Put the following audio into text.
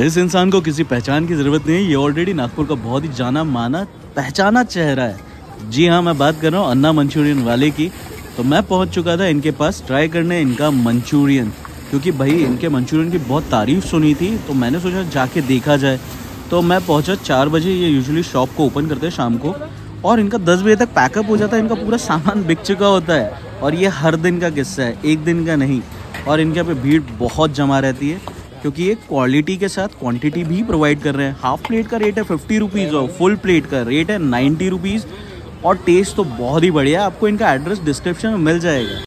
इस इंसान को किसी पहचान की ज़रूरत नहीं है, ये ऑलरेडी नागपुर का बहुत ही जाना माना पहचाना चेहरा है। जी हाँ, मैं बात कर रहा हूँ अन्ना मंचूरियन वाले की। तो मैं पहुँच चुका था इनके पास ट्राई करने इनका मंचूरियन, क्योंकि भाई इनके मंचूरियन की बहुत तारीफ़ सुनी थी, तो मैंने सोचा जाके देखा जाए। तो मैं पहुंचा 4 बजे, ये यूजुअली शॉप को ओपन करते हैं शाम को, और इनका 10 बजे तक पैकअप हो जाता है, इनका पूरा सामान बिक चुका होता है। और ये हर दिन का किस्सा है, एक दिन का नहीं। और इनके यहाँ पे भीड़ बहुत जमा रहती है, क्योंकि ये क्वालिटी के साथ क्वांटिटी भी प्रोवाइड कर रहे हैं। हाफ प्लेट का रेट है 50 रुपीज़ और फुल प्लेट का रेट है 90 रुपीज़, और टेस्ट तो बहुत ही बढ़िया। आपको इनका एड्रेस डिस्क्रिप्शन में मिल जाएगा।